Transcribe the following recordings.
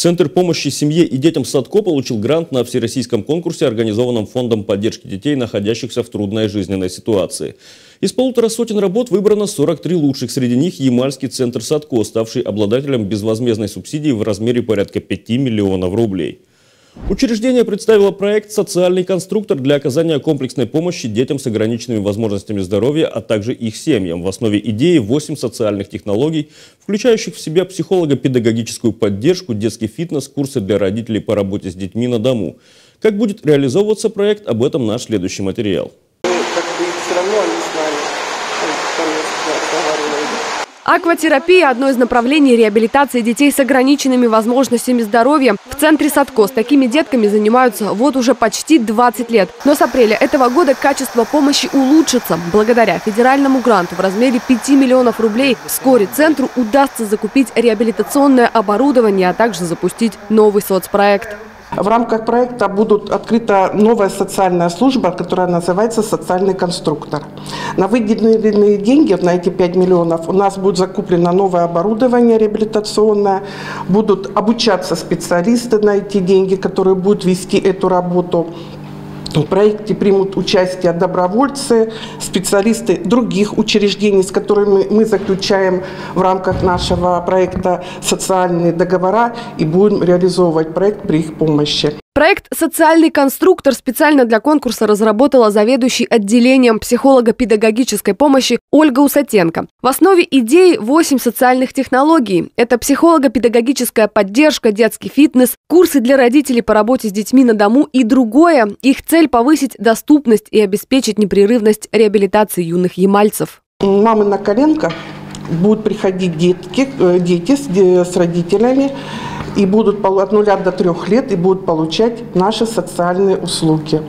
Центр помощи семье и детям Садко получил грант на всероссийском конкурсе, организованном Фондом поддержки детей, находящихся в трудной жизненной ситуации. Из 1,5 сотен работ выбрано 43 лучших, среди них Ямальский центр Садко, ставший обладателем безвозмездной субсидии в размере порядка 5 миллионов рублей. Учреждение представило проект «Социальный конструктор» для оказания комплексной помощи детям с ограниченными возможностями здоровья, а также их семьям. В основе идеи 8 социальных технологий, включающих в себя психолого-педагогическую поддержку, детский фитнес, курсы для родителей по работе с детьми на дому. Как будет реализовываться проект, об этом наш следующий материал. Акватерапия – одно из направлений реабилитации детей с ограниченными возможностями здоровья. В центре Садко с такими детками занимаются вот уже почти 20 лет. Но с апреля этого года качество помощи улучшится. Благодаря федеральному гранту в размере 5 миллионов рублей вскоре центру удастся закупить реабилитационное оборудование, а также запустить новый соцпроект. В рамках проекта будет открыта новая социальная служба, которая называется «Социальный конструктор». На выделенные деньги, на эти 5 миллионов, у нас будет закуплено новое оборудование реабилитационное, будут обучаться специалисты на эти деньги, которые будут вести эту работу. В проекте примут участие добровольцы, специалисты других учреждений, с которыми мы заключаем в рамках нашего проекта социальные договора и будем реализовывать проект при их помощи. Проект «Социальный конструктор» специально для конкурса разработала заведующий отделением психолого-педагогической помощи Ольга Усатенко. В основе идеи 8 социальных технологий. Это психолого-педагогическая поддержка, детский фитнес, курсы для родителей по работе с детьми на дому и другое. Их цель – повысить доступность и обеспечить непрерывность реабилитации юных ямальцев. Мамы на коленках будут приходить дети с родителями. И будут от 0 до 3 лет и будут получать наши социальные услуги.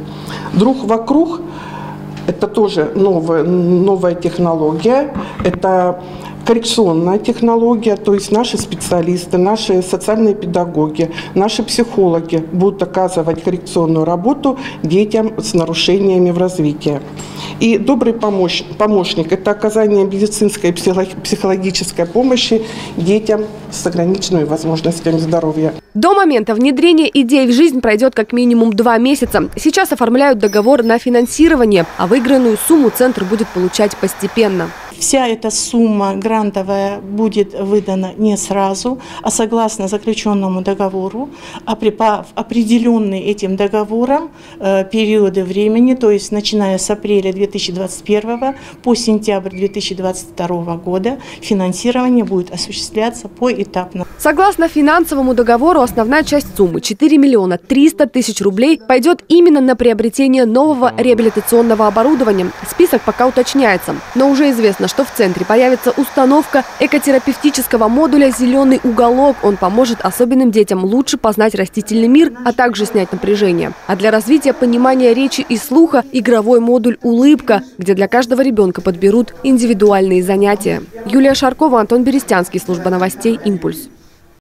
Друг вокруг – это тоже новая технология, это коррекционная технология, то есть наши специалисты, наши социальные педагоги, наши психологи будут оказывать коррекционную работу детям с нарушениями в развитии. И добрый помощник – это оказание медицинской и психологической помощи детям с ограниченными возможностями здоровья. До момента внедрения идей в жизнь пройдет как минимум 2 месяца. Сейчас оформляют договор на финансирование, а выигранную сумму центр будет получать постепенно. Вся эта сумма грантовая будет выдана не сразу, а согласно заключенному договору, а определенные этим договором периоды времени, то есть начиная с апреля 2021 по сентябрь 2022 года, финансирование будет осуществляться поэтапно. Согласно финансовому договору, основная часть суммы – 4 миллиона 300 тысяч рублей – пойдет именно на приобретение нового реабилитационного оборудования. Список пока уточняется, но уже известно, что в центре появится установка экотерапевтического модуля «Зеленый уголок». Он поможет особенным детям лучше познать растительный мир, а также снять напряжение. А для развития понимания речи и слуха – игровой модуль «Улыбка», где для каждого ребенка подберут индивидуальные занятия. Юлия Шаркова, Антон Берестянский, служба новостей «Импульс».